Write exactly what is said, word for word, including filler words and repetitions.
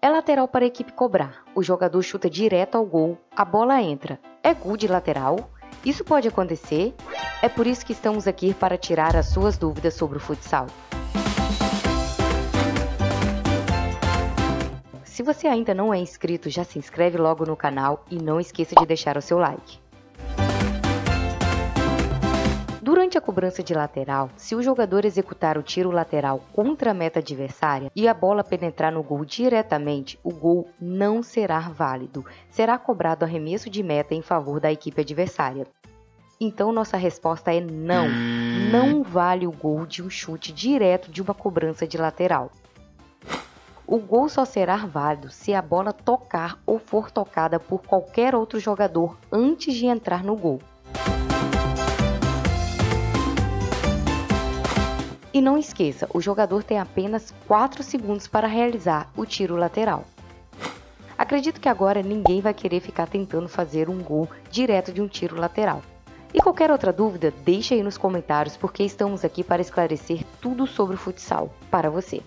É lateral para a equipe cobrar. O jogador chuta direto ao gol, a bola entra. É gol de lateral? Isso pode acontecer? É por isso que estamos aqui para tirar as suas dúvidas sobre o futsal. Se você ainda não é inscrito, já se inscreve logo no canal e não esqueça de deixar o seu like. Durante a cobrança de lateral, se o jogador executar o tiro lateral contra a meta adversária e a bola penetrar no gol diretamente, o gol não será válido. Será cobrado arremesso de meta em favor da equipe adversária. Então nossa resposta é não. Não vale o gol de um chute direto de uma cobrança de lateral. O gol só será válido se a bola tocar ou for tocada por qualquer outro jogador antes de entrar no gol. E não esqueça, o jogador tem apenas quatro segundos para realizar o tiro lateral. Acredito que agora ninguém vai querer ficar tentando fazer um gol direto de um tiro lateral. E qualquer outra dúvida, deixa aí nos comentários, porque estamos aqui para esclarecer tudo sobre o futsal para você.